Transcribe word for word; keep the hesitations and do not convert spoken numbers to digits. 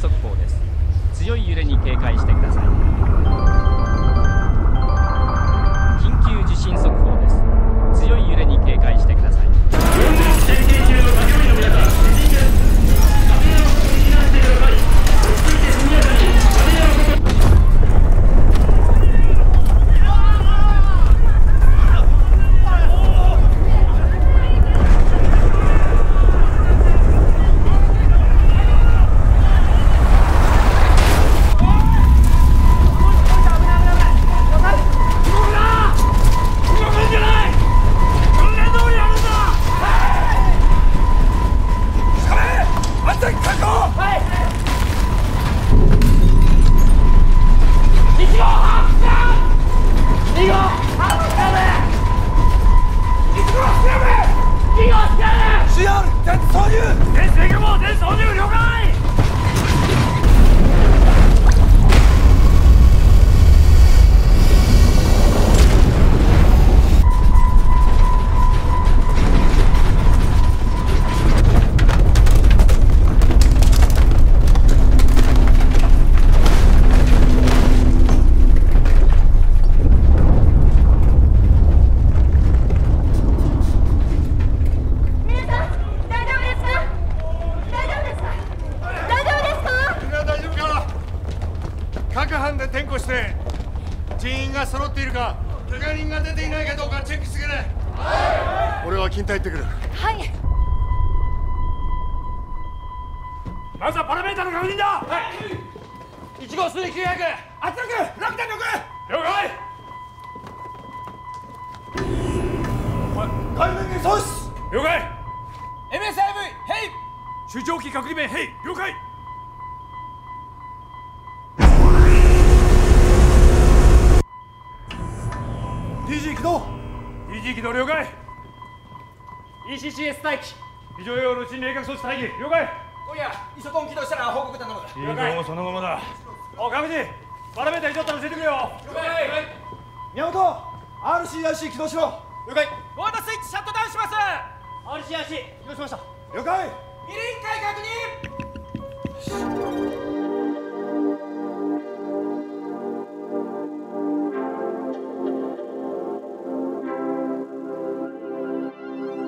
速報です。強い揺れに警戒してください。緊急地震速報です。強い揺れに警戒してください。各班で点呼して、人員が揃っているか、怪我人が出ていないかどうかチェックしてくれ。はい。俺は勤怠行ってくる。はい。まずはパラメータの確認だ。はい。いち号水域きゅうひゃく、圧力落胆力。了解。海面に阻止。了解。 エムエスアイブイ ヘイ、主張機隔離弁ヘイ。了解。ディージー 起動。 ディージー 起動。了解。 イーシーシーエス 待機。非常用の心霊感装置待機。了解。今夜イソトン起動したら報告頼む。了解。もそのままだ。おい、上地、パラメーター異常ったら教えてくれよ。了解。宮本、 アールシーアイシー 起動しろ。了解。ウォータースイッチシャットダウンします。 アールシーアイシー 起動しました。了解。二輪機確認。